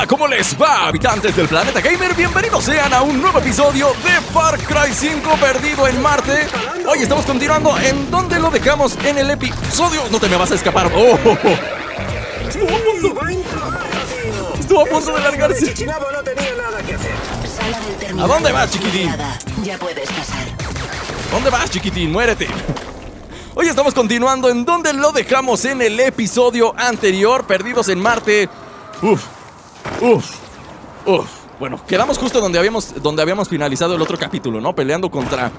Hola, ¿cómo les va, habitantes del planeta gamer? Bienvenidos sean a un nuevo episodio de Far Cry 5 Perdido en Marte. Hoy estamos continuando en donde lo dejamos en el episodio. No te me vas a escapar. Estuvo a punto de largarse. ¿A dónde vas, chiquitín? Ya puedes pasar. ¿Dónde vas, chiquitín? Muérete. Hoy estamos continuando en donde lo dejamos en el episodio anterior, Perdidos en Marte. Bueno, quedamos justo donde habíamos finalizado el otro capítulo, ¿no? Peleando contra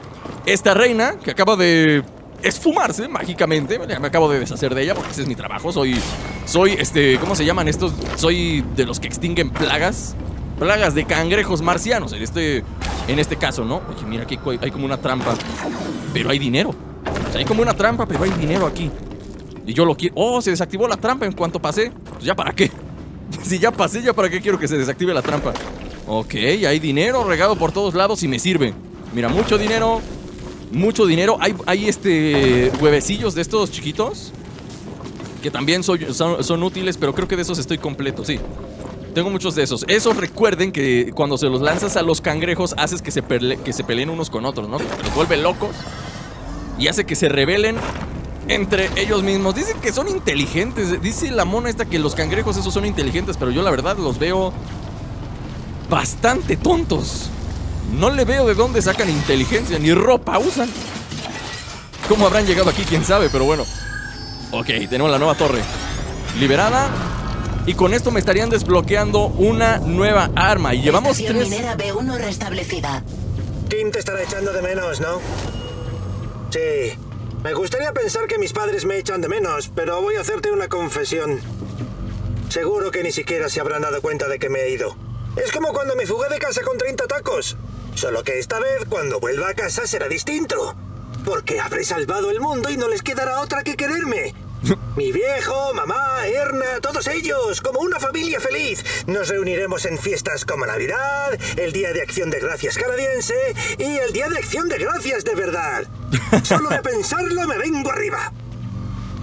esta reina que acaba de esfumarse mágicamente. Me acabo de deshacer de ella porque ese es mi trabajo. Soy ¿cómo se llaman estos? Soy de los que extinguen plagas. Plagas de cangrejos marcianos en este caso, ¿no? Oye, mira, aquí hay como una trampa, pero hay dinero. O sea, hay como una trampa, pero hay dinero aquí. Y yo lo quiero... ¡Oh! Se desactivó la trampa en cuanto pasé. Pues ya para qué. Si ya pasé, ya para qué quiero que se desactive la trampa. Ok, hay dinero regado por todos lados y me sirve. Mira, mucho dinero. Mucho dinero. Hay huevecillos de estos chiquitos que también son útiles, pero creo que de esos estoy completo, sí. Tengo muchos de esos. Esos, recuerden que cuando se los lanzas a los cangrejos, haces que se peleen unos con otros, ¿no? Que los vuelve locos y hace que se rebelen entre ellos mismos. Dicen que son inteligentes. Dice la mona esta que los cangrejos esos son inteligentes, pero yo la verdad los veo bastante tontos. No le veo de dónde sacan inteligencia, ni ropa usan. ¿Cómo habrán llegado aquí? Quién sabe, pero bueno. Ok, tenemos la nueva torre liberada. Y con esto me estarían desbloqueando una nueva arma. Y llevamos tres... Minera B1 restablecida. Kim te estará echando de menos, ¿no? Sí. Me gustaría pensar que mis padres me echan de menos, pero voy a hacerte una confesión. Seguro que ni siquiera se habrán dado cuenta de que me he ido. Es como cuando me fugué de casa con 30 tacos. Solo que esta vez, cuando vuelva a casa, será distinto. Porque habré salvado el mundo y no les quedará otra que quererme. Mi viejo, mamá, Erna, todos ellos, como una familia feliz. Nos reuniremos en fiestas como Navidad, el Día de Acción de Gracias canadiense y el Día de Acción de Gracias de verdad. Solo de pensarlo me vengo arriba.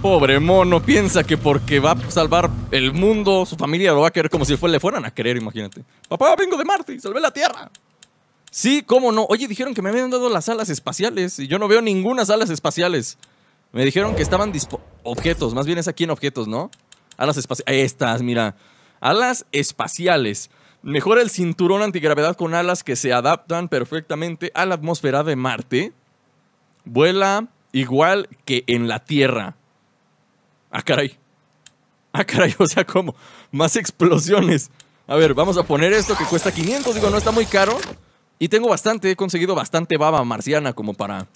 Pobre mono, piensa que porque va a salvar el mundo, su familia lo va a querer como si le fueran a querer, imagínate. Papá, vengo de Marte y salvé la Tierra. Sí, cómo no. Oye, dijeron que me habían dado las alas espaciales y yo no veo ninguna alas espaciales. Me dijeron que estaban objetos, más bien es aquí en objetos, ¿no? Alas espaciales. Ahí estás, mira. Alas espaciales. Mejora el cinturón antigravedad con alas que se adaptan perfectamente a la atmósfera de Marte. Vuela igual que en la Tierra. Ah, caray. Ah, caray, o sea, ¿cómo? Más explosiones. A ver, vamos a poner esto que cuesta 500. Digo, no está muy caro. Y tengo bastante, he conseguido bastante baba marciana como para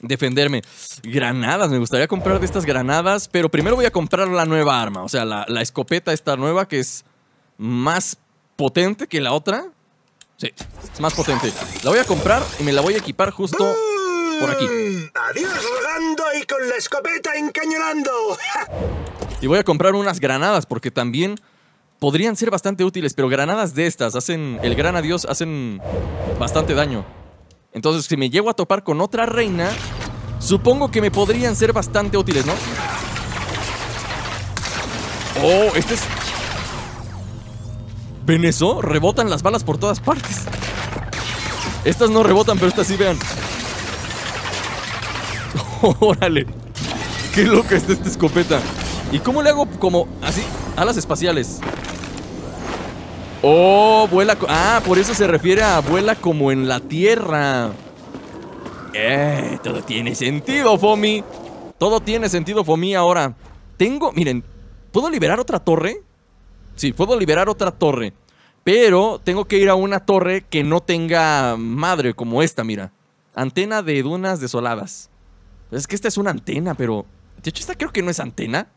defenderme. Granadas, me gustaría comprar de estas granadas. Pero primero voy a comprar la nueva arma. O sea, la escopeta esta nueva que es más potente que la otra. Sí, es más potente. La voy a comprar y me la voy a equipar justo... por aquí. Adiós rogando y con la escopeta encañonando. Y voy a comprar unas granadas porque también podrían ser bastante útiles, pero granadas de estas hacen el gran adiós, hacen bastante daño. Entonces, si me llego a topar con otra reina, supongo que me podrían ser bastante útiles, ¿no? Oh, este es... ¿Ven eso? Rebotan las balas por todas partes. Estas no rebotan, pero estas sí, vean. ¡Órale! ¡Qué loca está esta escopeta! ¿Y cómo le hago como así? Alas espaciales. ¡Oh! Vuela... Ah, por eso se refiere a vuela como en la Tierra. Todo tiene sentido, Fomi. Todo tiene sentido, Fomi, ahora. Tengo... Miren, ¿puedo liberar otra torre? Sí, puedo liberar otra torre. Pero tengo que ir a una torre que no tenga madre como esta, mira. Antena de dunas desoladas. Es que esta es una antena, pero... De hecho, esta creo que no es antena.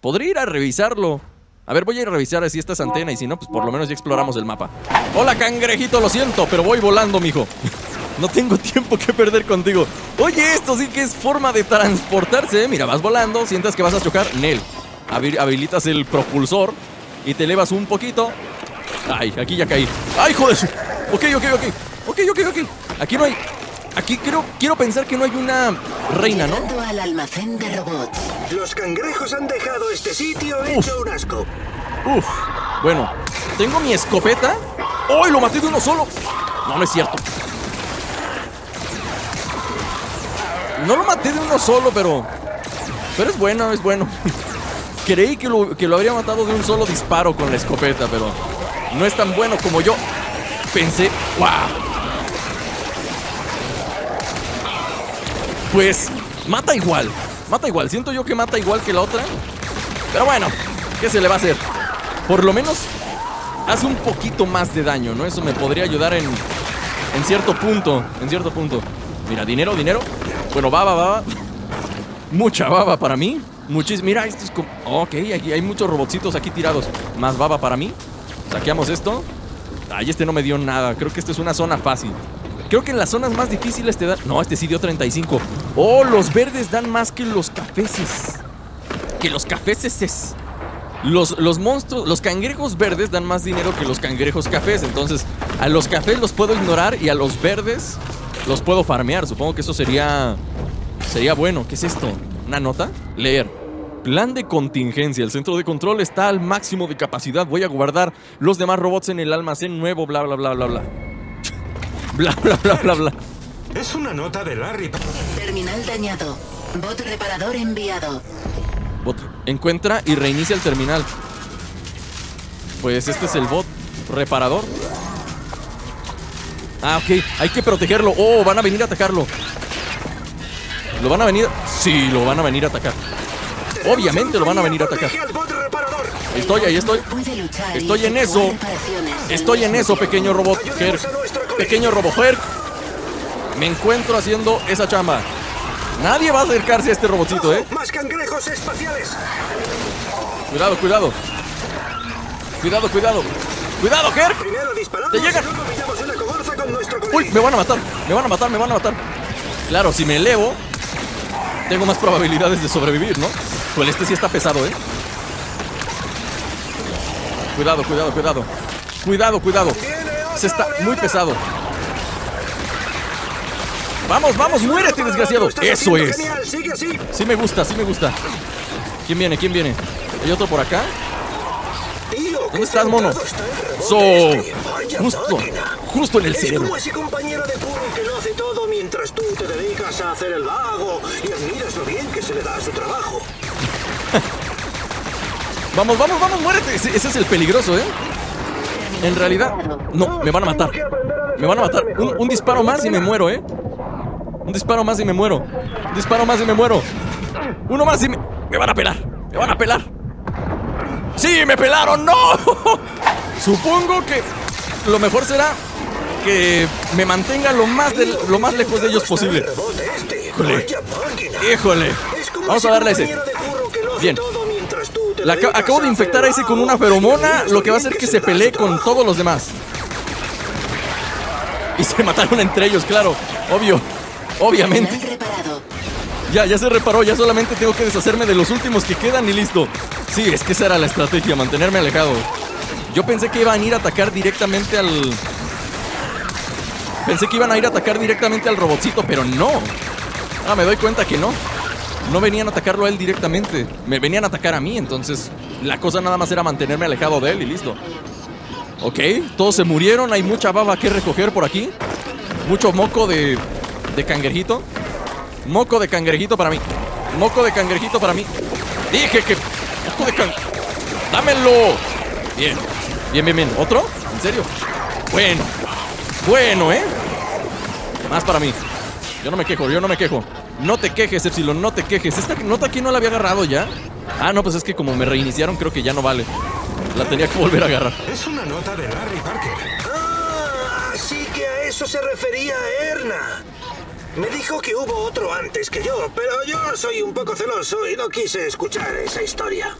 Podría ir a revisarlo. A ver, voy a ir a revisar si esta es antena. Y si no, pues por lo menos ya exploramos el mapa. Hola, cangrejito, lo siento, pero voy volando, mijo. No tengo tiempo que perder contigo. Oye, esto sí que es forma de transportarse. Mira, vas volando, sientas que vas a chocar. Nel, habilitas el propulsor y te elevas un poquito. Ay, aquí ya caí. Ay, joder. Ok. Aquí no hay... Aquí quiero pensar que no hay una reina, ¿no? Llegando al almacén de robots. Los cangrejos han dejado este sitio hecho un asco. Bueno, tengo mi escopeta. ¡Oh! Lo maté de uno solo. No, no es cierto. No lo maté de uno solo, pero es bueno, es bueno. Creí que lo habría matado de un solo disparo con la escopeta, pero no es tan bueno como yo pensé. ¡Wow! Pues mata igual. Mata igual, siento yo que mata igual que la otra. Pero bueno, ¿qué se le va a hacer? Por lo menos hace un poquito más de daño, ¿no? Eso me podría ayudar en cierto punto. En cierto punto. Mira, dinero, dinero. Bueno, baba, baba. Mucha baba para mí. Mira, esto es como... Ok, aquí hay muchos robotcitos aquí tirados. Más baba para mí. Saqueamos esto. Ay, este no me dio nada. Creo que esta es una zona fácil. Creo que en las zonas más difíciles te dan... No, este sí dio 35. Oh, los verdes dan más que los cafeces. Que los cafeces. Los monstruos, los cangrejos verdes dan más dinero que los cangrejos cafés. Entonces, a los cafés los puedo ignorar y a los verdes los puedo farmear. Supongo que eso sería bueno. ¿Qué es esto? ¿Una nota? Leer. Plan de contingencia. El centro de control está al máximo de capacidad. Voy a guardar los demás robots en el almacén nuevo. Bla, bla, bla, bla, bla. Bla, bla, bla, bla, bla. Es una nota de Larry. Terminal dañado. Bot reparador enviado. Bot. Encuentra y reinicia el terminal. Pues este es el bot reparador. Ah, ok. Hay que protegerlo. Oh, van a venir a atacarlo. ¿Lo van a venir? Sí, lo van a venir a atacar. Obviamente lo van a venir a atacar. Ahí estoy. Estoy en eso. Estoy en eso, pequeño robot. Pequeño RoboHurk. Me encuentro haciendo esa chamba. Nadie va a acercarse a este robotcito, ¿eh? ¡Más cangrejos espaciales! Cuidado, cuidado. Cuidado, cuidado. ¡Cuidado, Herc! ¡Te llegan! ¡Uy! Me van a matar. Me van a matar. Claro, si me elevo, tengo más probabilidades de sobrevivir, ¿no? Pues este sí está pesado, ¿eh? Cuidado. Se está muy pesado. Vamos, muérete, desgraciado. Eso es. Sí me gusta. ¿Quién viene? ¿Hay otro por acá? ¿Dónde estás, mono? So, justo en el cerebro. Vamos, muérete. Ese es el peligroso, ¿eh? En realidad, no, me van a matar. Un disparo más y me muero, ¿eh? Un disparo más y me muero. Uno más y me van a pelar. ¡Sí, me pelaron! ¡No! Supongo que lo mejor será que me mantenga lo más lejos de ellos posible. ¡Híjole! Vamos a darle a ese. Bien. Acabo de infectar a ese con una feromona, lo que va a hacer que se pelee con todos los demás. Y se mataron entre ellos, claro. Obviamente. Ya se reparó, ya solamente tengo que deshacerme de los últimos que quedan y listo. Sí, es que esa era la estrategia, mantenerme alejado. Yo pensé que iban a ir a atacar directamente al... robotcito, pero no. Ahora me doy cuenta que no. No venían a atacarlo a él directamente. Me venían a atacar a mí, entonces la cosa nada más era mantenerme alejado de él y listo. Ok, todos se murieron. Hay mucha baba que recoger por aquí. Mucho moco de cangrejito. Moco de cangrejito para mí. Dije que... Moco de cangrejito. ¡Dámelo! Bien. ¿Otro? ¿En serio? Bueno, ¿eh? Más para mí. Yo no me quejo. No te quejes, Epsilon, no te quejes. Esta nota aquí no la había agarrado ya. Ah, no, pues es que como me reiniciaron, creo que ya no vale. La tenía que volver a agarrar. Es una nota de Larry Parker. Ah, así que a eso se refería Erna. Me dijo que hubo otro antes que yo, pero yo soy un poco celoso y no quise escuchar esa historia.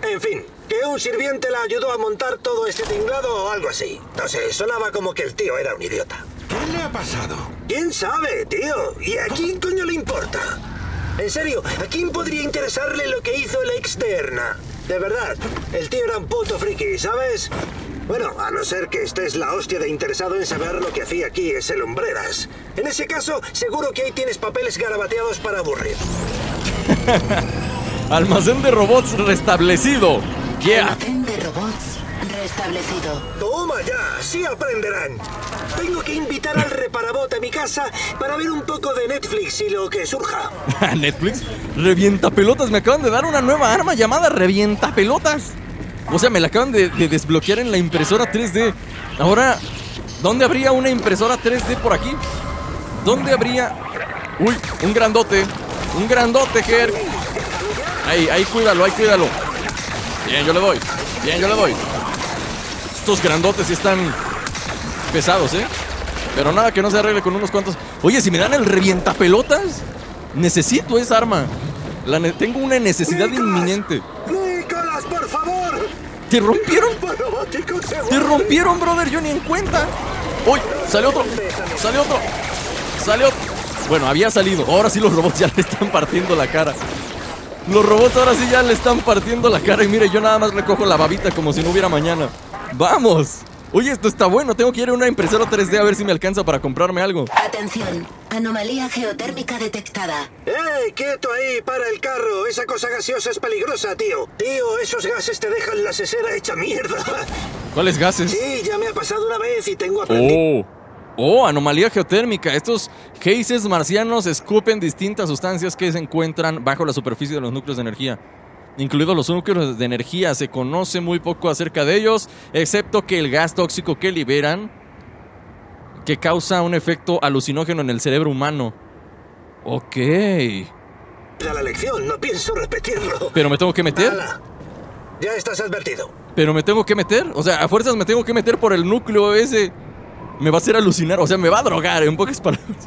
En fin, que un sirviente la ayudó a montar todo este tinglado o algo así. No sé, sonaba como que el tío era un idiota. ¿Qué le ha pasado? ¿Quién sabe, tío? ¿Y a quién coño le importa? En serio, ¿a quién podría interesarle lo que hizo el ex de Erna? De verdad, el tío era un puto friki, ¿sabes? Bueno, a no ser que estés la hostia de interesado en saber lo que hacía aquí ese Lumbreras. En ese caso, seguro que ahí tienes papeles garabateados para aburrir. Almacén de robots restablecido. Yeah. Almacén de robots restablecido. ¡Toma ya! ¡Sí aprenderán! Tengo que invitar al reparabot a mi casa para ver un poco de Netflix y lo que surja. ¿Netflix? Revientapelotas. Me acaban de dar una nueva arma llamada Revientapelotas. O sea, me la acaban de desbloquear en la impresora 3D. Ahora, ¿dónde habría una impresora 3D por aquí? ¿Dónde habría...? ¡Uy! Un grandote. Un grandote, Herc. Ahí cuídalo, ahí cuídalo. Bien, yo le doy. Bien, yo le doy. Estos grandotes están pesados, ¿eh? Pero nada, que no se arregle con unos cuantos. Oye, si me dan el revientapelotas, necesito esa arma. Tengo una necesidad inminente. ¡Nicolás, por favor! ¿Te rompieron? ¡Te rompieron, brother! Yo ni en cuenta. ¡Uy! ¡Sale otro! ¡Sale otro! ¡Sale otro! Bueno, había salido. Ahora sí los robots ya le están partiendo la cara. Los robots ahora sí ya le están partiendo la cara. Y mire, yo nada más recojo la babita como si no hubiera mañana. ¡Vamos! Oye, esto está bueno. Tengo que ir a una impresora 3D a ver si me alcanza para comprarme algo. Atención, anomalía geotérmica detectada. ¡Ey, quieto ahí! ¡Para el carro! Esa cosa gaseosa es peligrosa, tío. Tío, esos gases te dejan la cesera hecha mierda. ¿Cuáles gases? Sí, ya me ha pasado una vez y tengo aprendido. Oh, anomalía geotérmica. Estos geysers marcianos escupen distintas sustancias que se encuentran bajo la superficie de los núcleos de energía, incluidos los núcleos de energía. Se conoce muy poco acerca de ellos, excepto que el gas tóxico que liberan, que causa un efecto alucinógeno en el cerebro humano. Ok. A la lección, no pienso repetirlo. ¿Pero me tengo que meter? Ala, ya estás advertido. ¿Pero me tengo que meter? O sea, a fuerzas me tengo que meter por el núcleo ese. Me va a hacer alucinar, o sea, me va a drogar, en pocas palabras.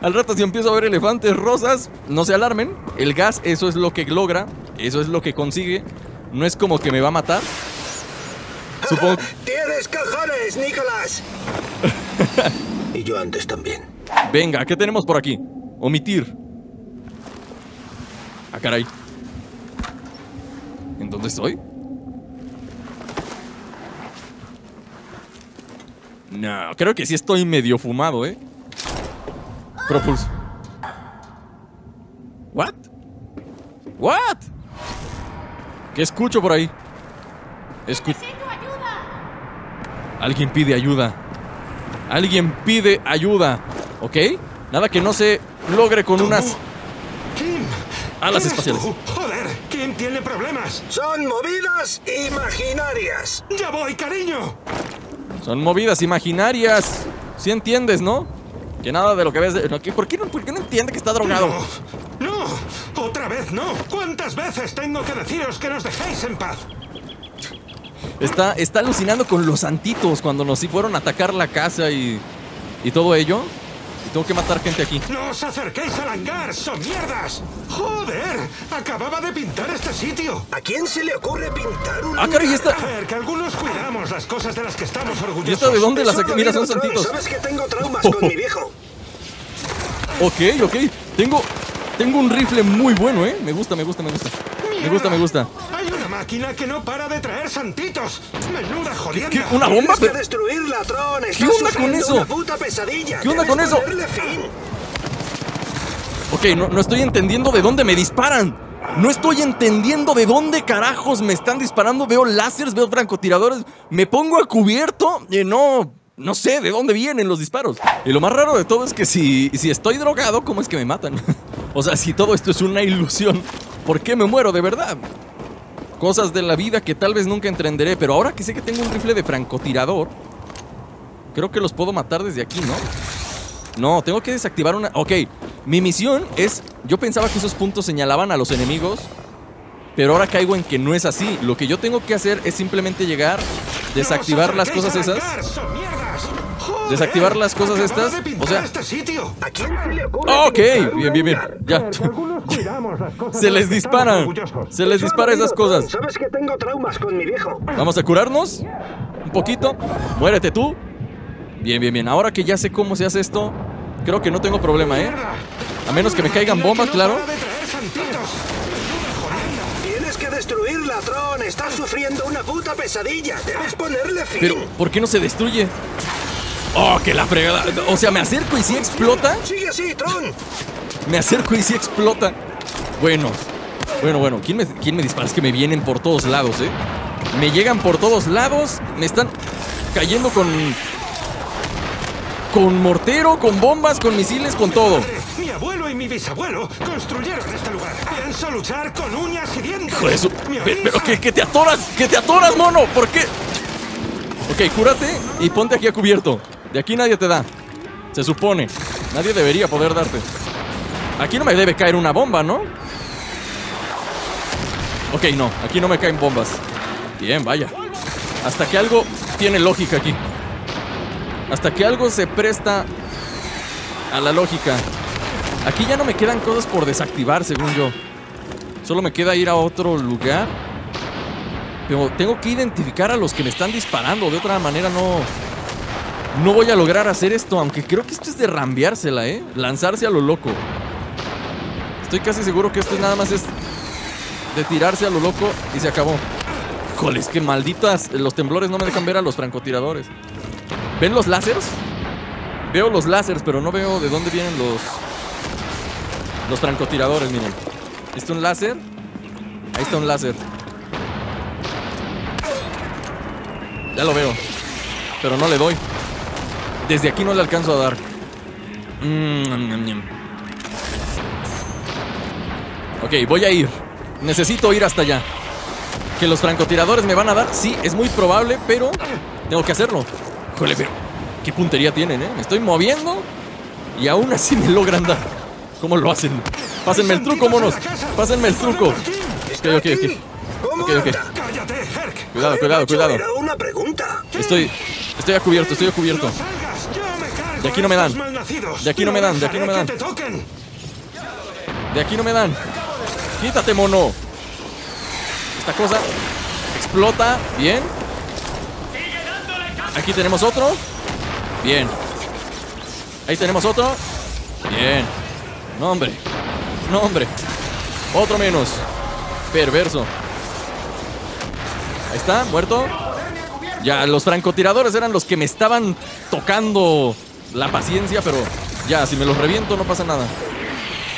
Al rato si empiezo a ver elefantes rosas, no se alarmen. El gas, eso es lo que logra, eso es lo que consigue. No es como que me va a matar. Supongo... ¡Tienes cojones, Nicolás! Y yo antes también. Venga, ¿qué tenemos por aquí? Omitir. Ah, caray. ¿En dónde estoy? No, creo que sí estoy medio fumado, ¿eh? Propulso. ¿What? ¿What? ¿Qué escucho por ahí? Alguien pide ayuda. Alguien pide ayuda. ¿Ok? Nada que no se logre con unas... Kim, alas espaciales. Joder, Kim tiene problemas. Son movidas imaginarias. ¡Ya voy, cariño! Son movidas imaginarias. ¿Sí entiendes, no? Que nada de lo que ves... ¿Por qué no entiende que está drogado? No, no, otra vez no. ¿Cuántas veces tengo que deciros que nos dejéis en paz? Está alucinando con los santitos cuando nos fueron a atacar la casa y todo ello. Y tengo que matar gente aquí. ¡No os acerquéis al hangar! ¡Son mierdas! ¡Joder! Acababa de pintar este sitio. ¿A quién se le ocurre pintar un... caray, esta... A ver, que algunos cuidamos las cosas de las que estamos orgullosos. ¿Y esta de dónde la saqué? Mira, son santitos. Sabes que tengo traumas con mi viejo. Ok, ok. Tengo un rifle muy bueno, ¿eh? Me gusta. Mierda. Me gusta. Hay una máquina que no para de traer santitos. Menuda jodienda. ¿Qué? ¿Una bomba? Tienes que destruirla, Tron. ¿Qué onda con eso? Una puta pesadilla. ¿Qué onda con eso? Ok, no estoy entendiendo de dónde me disparan. No estoy entendiendo de dónde carajos me están disparando. Veo láseres, veo francotiradores. Me pongo a cubierto y no sé de dónde vienen los disparos. Y lo más raro de todo es que si estoy drogado, ¿cómo es que me matan? O sea, si todo esto es una ilusión, ¿por qué me muero de verdad? Cosas de la vida que tal vez nunca entenderé. Pero ahora que sé que tengo un rifle de francotirador, creo que los puedo matar desde aquí, ¿no? No, tengo que desactivar una... Ok, mi misión es... Yo pensaba que esos puntos señalaban a los enemigos, pero ahora caigo en que no es así. Lo que yo tengo que hacer es simplemente llegar, desactivar las cosas esas. Desactivar las cosas estas. O sea... Ok, bien. Ya. Se les dispara esas cosas. ¿Sabes que tengo traumas con mi viejo? Vamos a curarnos un poquito. Muérete tú. Bien. Ahora que ya sé cómo se hace esto, creo que no tengo problema, ¿eh? A menos que me caigan bombas, claro. Tienes que destruirla, Tron. Estás sufriendo una puta pesadilla. Debes ponerle fin. Pero, ¿por qué no se destruye? ¡Oh, que la fregada! O sea, me acerco y sí explota. Sigue así, Tron. Me acerco y sí explota. Bueno. ¿Quién me dispara? Es que me vienen por todos lados, ¿eh? Me llegan por todos lados. Me están cayendo con... con mortero, con bombas, con misiles, con todo. Mi abuelo y mi bisabuelo construyeron este lugar. Pienso luchar con uñas y dientes. Hijo de su... Pero que te atoras, mono. ¿Por qué? Ok, cúrate y ponte aquí a cubierto. De aquí nadie te da. Se supone. Nadie debería poder darte. Aquí no me debe caer una bomba, ¿no? Ok, no. Aquí no me caen bombas. Bien, vaya. Hasta que algo tiene lógica aquí. Hasta que algo se presta a la lógica. Aquí ya no me quedan cosas por desactivar, según yo. Solo me queda ir a otro lugar. Pero tengo que identificar a los que me están disparando. De otra manera no voy a lograr hacer esto. Aunque creo que esto es de rambeársela, ¿eh? Lanzarse a lo loco. Estoy casi seguro que esto nada más es de tirarse a lo loco y se acabó. Joder, es que malditas. Los temblores no me dejan ver a los francotiradores. ¿Ven los láseres? Veo los láseres, pero no veo de dónde vienen los francotiradores, miren. ¿Ahí está un láser? Ahí está un láser. Ya lo veo. Pero no le doy. Desde aquí no le alcanzo a dar. Ok, voy a ir. Necesito ir hasta allá. ¿Que los francotiradores me van a dar? Sí, es muy probable, pero tengo que hacerlo. Híjole, pero qué puntería tienen, ¿eh? Me estoy moviendo y aún así me logran dar. ¿Cómo lo hacen? Pásenme el truco, monos. Pásenme el truco. Ok. Cuidado. Estoy a cubierto, De aquí no me dan. Quítate, mono. Esta cosa explota. Bien. Aquí tenemos otro. Bien. Ahí tenemos otro. Bien. No, hombre. Otro menos. Perverso. Ahí está, muerto. Ya, los francotiradores eran los que me estaban tocando la paciencia, pero ya, si me los reviento no pasa nada.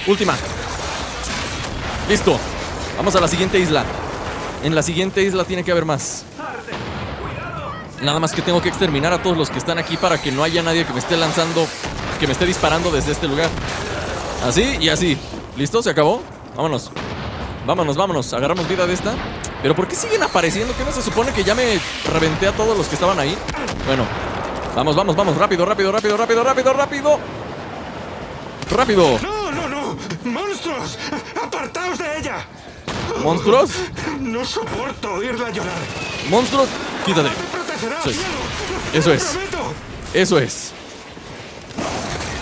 Última. Listo. Vamos a la siguiente isla. En la siguiente isla tiene que haber más. Nada más que tengo que exterminar a todos los que están aquí para que no haya nadie que me esté lanzando, que me esté disparando desde este lugar. Así y así. ¿Listo? ¿Se acabó? Vámonos. Vámonos. Agarramos vida de esta. ¿Pero por qué siguen apareciendo? ¿Que no se supone que ya me reventé a todos los que estaban ahí? Bueno. Vamos. Rápido. No. ¡Monstruos! ¡Apartaos de ella! ¿Monstruos? No soporto oírla llorar. ¿Monstruos? Quítate. Eso es.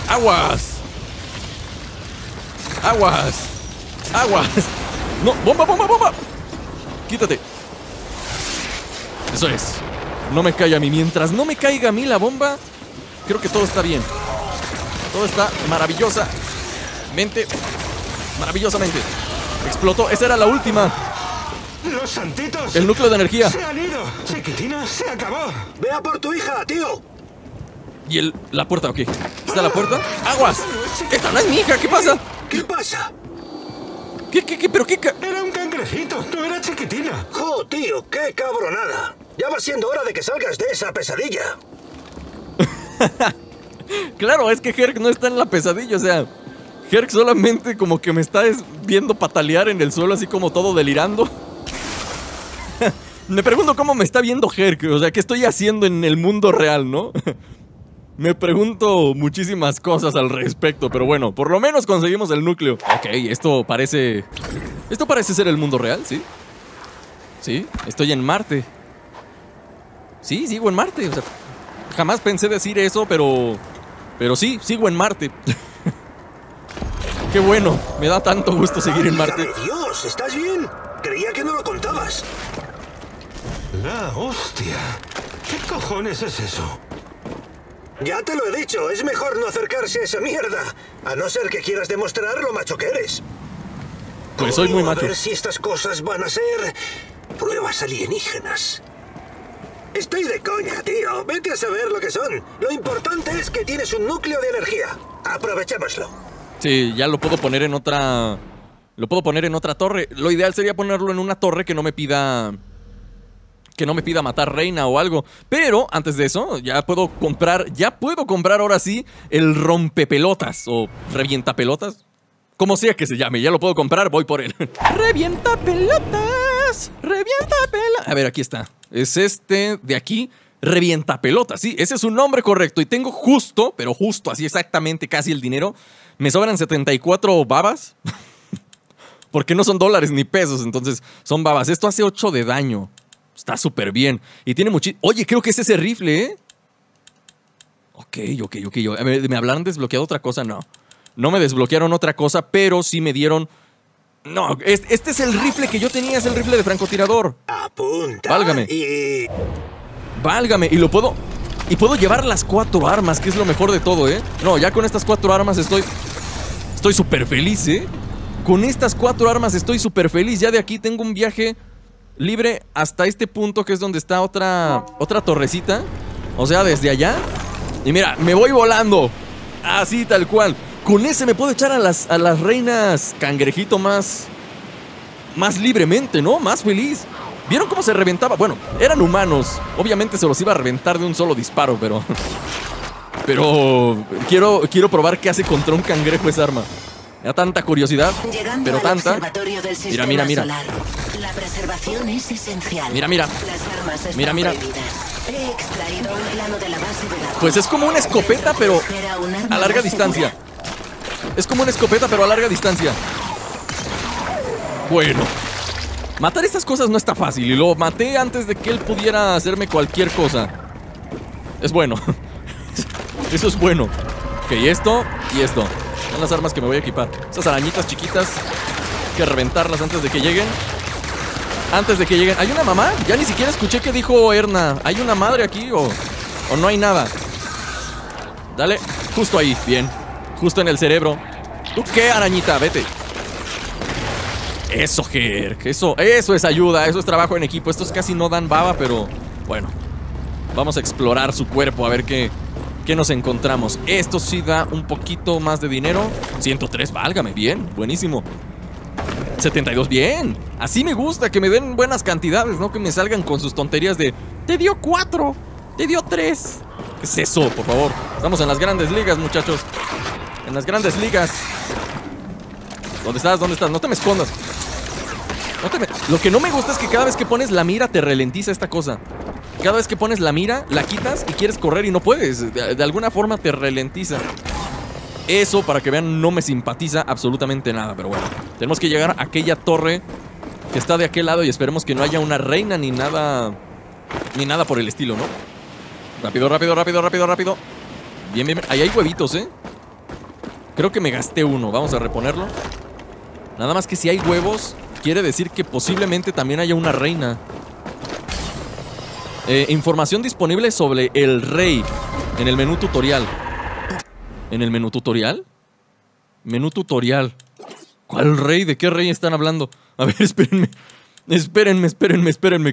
Aguas. No, bomba. Quítate. Eso es. No me caiga a mí. Mientras no me caiga a mí la bomba, creo que todo está bien. Todo está maravillosamente. Explotó. Esa era la última. Los santitos. El núcleo de energía. Se han ido. Chiquitina, se acabó. Ve a por tu hija, tío. Y la puerta, ok. ¿Está la puerta? ¡Aguas! ¡Esta no es mi hija! ¿Qué pasa? ¿Qué? ¿Pero qué? Era un cangrejito, no era Chiquitina. ¡Jo, tío! ¡Qué cabronada! Ya va siendo hora de que salgas de esa pesadilla. Claro, es que Herc no está en la pesadilla, o sea... Herc solamente como que me está viendo patalear en el suelo, así como todo delirando. Me pregunto cómo me está viendo Herc. O sea, ¿qué estoy haciendo en el mundo real, no? Me pregunto muchísimas cosas al respecto. Pero bueno, por lo menos conseguimos el núcleo. Ok, esto parece... esto parece ser el mundo real, ¿sí? Sí, estoy en Marte. Sí, sigo en Marte. O sea, jamás pensé decir eso, pero... pero sí, sigo en Marte. Qué bueno, me da tanto gusto seguir en Marte. Dios, ¿estás bien? Creía que no lo contabas. La hostia. ¿Qué cojones es eso? Ya te lo he dicho, es mejor no acercarse a esa mierda. A no ser que quieras demostrar lo macho que eres. Pues soy muy macho. A ver si estas cosas van a ser pruebas alienígenas. Estoy de coña, tío. Vete a saber lo que son. Lo importante es que tienes un núcleo de energía. Aprovechémoslo. Sí, ya lo puedo poner en otra... lo puedo poner en otra torre. Lo ideal sería ponerlo en una torre que no me pida... que no me pida matar reina o algo. Pero antes de eso, ya puedo comprar ahora sí el rompepelotas o revientapelotas. Como sea que se llame, ya lo puedo comprar, voy por él. ¡Revientapelotas! ¡Revientapelotas! A ver, aquí está. Es este de aquí, Revientapelotas, sí, ese es su nombre correcto. Y tengo justo, pero justo así exactamente casi el dinero. Me sobran 74 babas. Porque no son dólares ni pesos, entonces son babas. Esto hace 8 de daño. Está súper bien. Y tiene muchísimo... Oye, creo que es ese rifle, ¿eh? Ok. ¿Me hablaron desbloqueado otra cosa? No. No me desbloquearon otra cosa, pero sí me dieron... No, este es el rifle que yo tenía, es el rifle de francotirador. Apunta. Válgame. Válgame, y lo puedo... Y puedo llevar las 4 armas, que es lo mejor de todo, ¿eh? No, ya con estas 4 armas estoy súper feliz, ¿eh? Con estas 4 armas estoy súper feliz. Ya de aquí tengo un viaje libre hasta este punto, que es donde está otra torrecita. O sea, desde allá. Y mira, me voy volando. Así, tal cual. Con ese me puedo echar a las reinas cangrejito más libremente, ¿no? Más feliz. ¿Vieron cómo se reventaba? Bueno, eran humanos. Obviamente se los iba a reventar de un solo disparo, pero... Pero... Quiero probar qué hace contra un cangrejo esa arma. Me da tanta curiosidad, llegando pero tanta... Mira. Solar. La preservación es esencial. Mira. Las armas están prohibidas. He extraído un plano de la base de la... Pues es como una escopeta, pero a larga distancia. Es como una escopeta, pero a larga distancia. Bueno. Matar estas cosas no está fácil. Y lo maté antes de que él pudiera hacerme cualquier cosa. Es bueno. Eso es bueno. Ok, esto y esto. Son las armas que me voy a equipar. Esas arañitas chiquitas. Hay que reventarlas antes de que lleguen. ¿Hay una mamá? Ya ni siquiera escuché que dijo Erna. ¿Hay una madre aquí o no hay nada? Dale. Justo ahí. Bien. Justo en el cerebro. ¿Tú qué, arañita? Vete. Eso, Herc. Eso es ayuda. Eso es trabajo en equipo. Estos casi no dan baba, pero... Bueno. Vamos a explorar su cuerpo. A ver qué nos encontramos. Esto sí da un poquito más de dinero. 103. Válgame. Bien. Buenísimo. 72. Bien. Así me gusta. Que me den buenas cantidades, ¿no? Que me salgan con sus tonterías de... Te dio 4. Te dio 3. ¿Qué es eso? Por favor. Estamos en las grandes ligas, muchachos. En las grandes ligas. ¿Dónde estás? No te me escondas. Lo que no me gusta es que cada vez que pones la mira te ralentiza esta cosa. Cada vez que pones la mira, la quitas y quieres correr y no puedes. De alguna forma te ralentiza. Eso, para que vean, no me simpatiza absolutamente nada. Pero bueno, tenemos que llegar a aquella torre que está de aquel lado y esperemos que no haya una reina ni nada. Ni nada por el estilo, ¿no? Rápido. Bien. Ahí hay huevitos, ¿eh? Creo que me gasté uno. Vamos a reponerlo. Nada más que si hay huevos, quiere decir que posiblemente también haya una reina. Información disponible sobre el rey en el menú tutorial. ¿En el menú tutorial? Menú tutorial. ¿Cuál rey? ¿De qué rey están hablando? A ver, espérenme,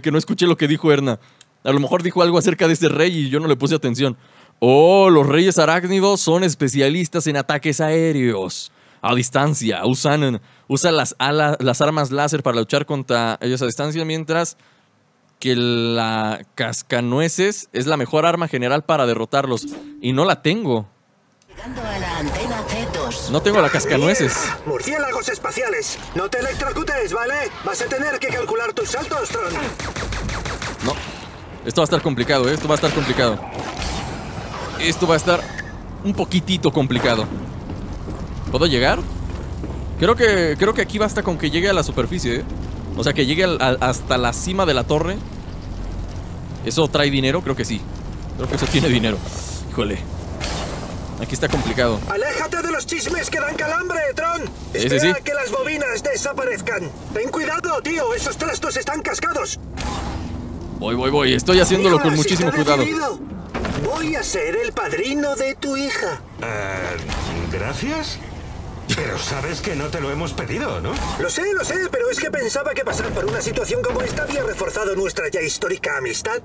que no escuché lo que dijo Erna. A lo mejor dijo algo acerca de ese rey y yo no le puse atención. Oh, los reyes arácnidos son especialistas en ataques aéreos a distancia. Usan las armas láser para luchar contra ellos a distancia, mientras que la cascanueces es la mejor arma general para derrotarlos. Y no la tengo. Llegando a la antena C2. No tengo la cascanueces. ¡Mierda! Murciélagos espaciales. No te electrocutes, ¿vale? Vas a tener que calcular tus saltos, Tron. No. Esto va a estar complicado, ¿eh? Esto va a estar un poquitito complicado. ¿Puedo llegar? Creo que aquí basta con que llegue a la superficie, ¿eh? O sea, que llegue hasta la cima de la torre. ¿Eso trae dinero? Creo que sí. Creo que eso tiene dinero. Híjole. Aquí está complicado. ¡Aléjate de los chismes que dan calambre, Tron! Espera que las bobinas desaparezcan. Ten cuidado, tío. Esos trastos están cascados. Voy. Estoy haciéndolo con muchísimo cuidado. Voy a ser el padrino de tu hija. Gracias. Pero sabes que no te lo hemos pedido, ¿no? Lo sé, pero es que pensaba que pasar por una situación como esta había reforzado nuestra ya histórica amistad.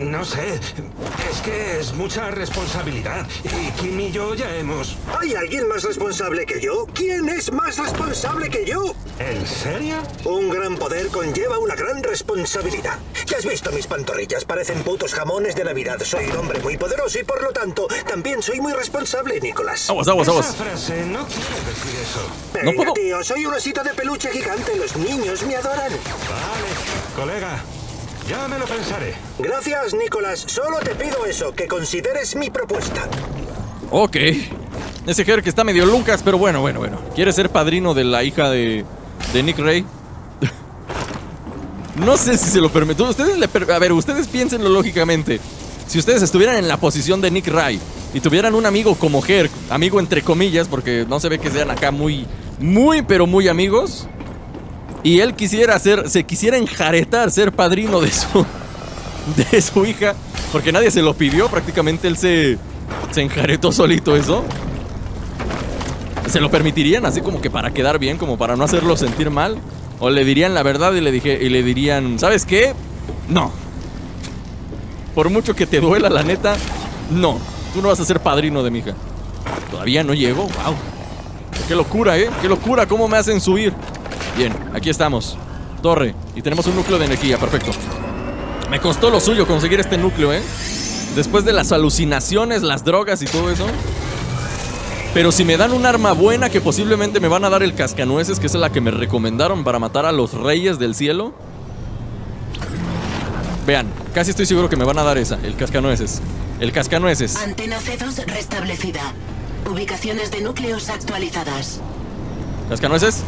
No sé, es que es mucha responsabilidad y Kim y yo ya hemos... ¿Hay alguien más responsable que yo? ¿Quién es más responsable que yo? ¿En serio? Un gran poder conlleva una gran responsabilidad. Ya has visto mis pantorrillas, parecen putos jamones de Navidad. Soy un hombre muy poderoso y por lo tanto también soy muy responsable, Nicolás. Aguas. Esa frase no quiere decir eso. Venga, no puedo. Tío, soy un osito de peluche gigante, los niños me adoran. Vale, colega. Ya me lo pensaré. Gracias, Nicolás. Solo te pido eso, que consideres mi propuesta. Ok. Ese Hurk está medio lucas, pero bueno. ¿Quieres ser padrino de la hija de Nick Rye? No sé si se lo permitió. A ver, ustedes piénsenlo lógicamente. Si ustedes estuvieran en la posición de Nick Rye y tuvieran un amigo como Hurk, amigo entre comillas, porque no se ve que sean acá muy amigos, y él quisiera ser, se quisiera enjaretar, ser padrino de su hija, porque nadie se lo pidió, prácticamente él se enjaretó solito eso. ¿Se lo permitirían así como que para quedar bien, como para no hacerlo sentir mal? ¿O le dirían la verdad y le dirían, ¿sabes qué? No. Por mucho que te duela, la neta, no. Tú no vas a ser padrino de mi hija. Todavía no llego, wow. Qué locura, qué locura, cómo me hacen subir. Bien, aquí estamos. Torre, y tenemos un núcleo de energía, perfecto. Me costó lo suyo conseguir este núcleo, después de las alucinaciones, las drogas y todo eso. Pero si me dan un arma buena, que posiblemente me van a dar el cascanueces, que es la que me recomendaron para matar a los reyes del cielo. Vean, casi estoy seguro que me van a dar esa, el cascanueces. El cascanueces. Antena C2 restablecida. Ubicaciones de núcleos actualizadas. ¿Cascanueces?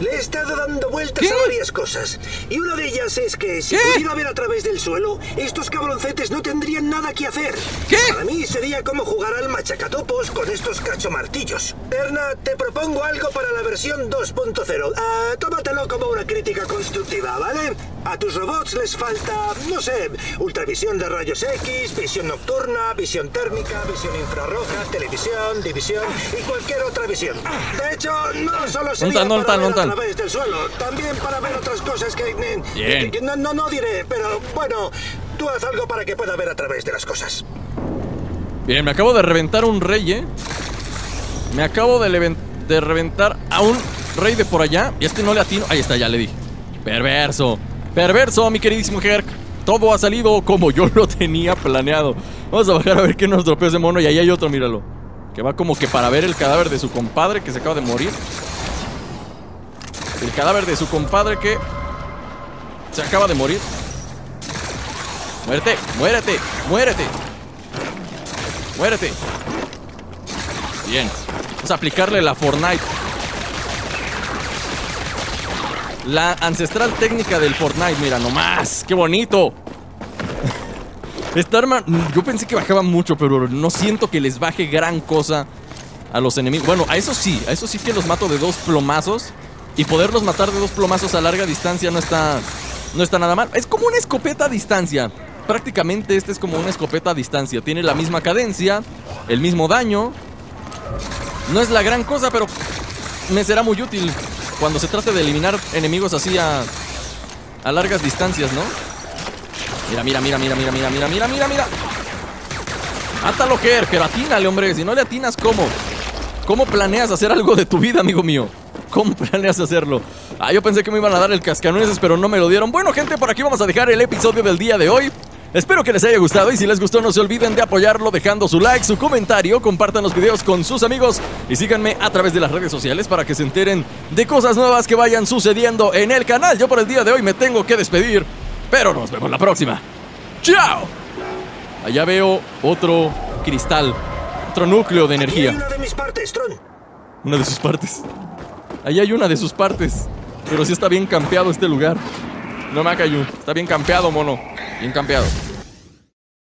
Le he estado dando vueltas a varias cosas. Y una de ellas es que si pudiera ver a través del suelo, estos cabroncetes no tendrían nada que hacer. ¿Qué? Para mí sería como jugar al machacatopos con estos cachomartillos. Erna, te propongo algo para la versión 2.0. Tómatelo como una crítica constructiva, ¿vale? A tus robots les falta, no sé, ultravisión de rayos X, visión nocturna, visión térmica, visión infrarroja, televisión, división y cualquier otra visión. De hecho, no solo sería para ver a través del suelo, también para ver otras cosas que no diré, pero bueno, tú haz algo para que pueda ver a través de las cosas. Bien, me acabo de reventar un rey, Me acabo de reventar a un rey de por allá y este no le atino. Ahí está, ya le di. Perverso. Perverso, mi queridísimo Hurk. Todo ha salido como yo lo tenía planeado. Vamos a bajar a ver qué nos dropeó ese mono. Y ahí hay otro, míralo, que va como que para ver el cadáver de su compadre que se acaba de morir. El cadáver de su compadre que se acaba de morir. Muérete, muérete, muérete. Muérete. Bien, vamos a aplicarle la Fortnite, la ancestral técnica del Fortnite. Mira nomás, qué bonito. Esta arma, yo pensé que bajaba mucho, pero no siento que les baje gran cosa a los enemigos. Bueno, a eso sí que los mato de dos plomazos. Y poderlos matar de dos plomazos a larga distancia no está nada mal. Es como una escopeta a distancia. Prácticamente este es como una escopeta a distancia. Tiene la misma cadencia, el mismo daño. No es la gran cosa, pero me será muy útil cuando se trate de eliminar enemigos así a largas distancias, ¿no? Mira. Mátalo, Hurk, pero atínale, hombre. Si no le atinas, ¿cómo? ¿Cómo planeas hacer algo de tu vida, amigo mío? ¿Cómo planeas hacerlo? Ah, yo pensé que me iban a dar el cascanueces, pero no me lo dieron. Bueno, gente, por aquí vamos a dejar el episodio del día de hoy. Espero que les haya gustado y si les gustó no se olviden de apoyarlo dejando su like, su comentario, compartan los videos con sus amigos y síganme a través de las redes sociales para que se enteren de cosas nuevas que vayan sucediendo en el canal. Yo por el día de hoy me tengo que despedir, pero nos vemos la próxima. ¡Chao! Allá veo otro cristal, otro núcleo de energía. Aquí hay una de mis partes, Tron. ¿Una de sus partes? Ahí hay una de sus partes, pero sí está bien campeado este lugar. No me ha caído. Está bien campeado, mono. Bien campeado.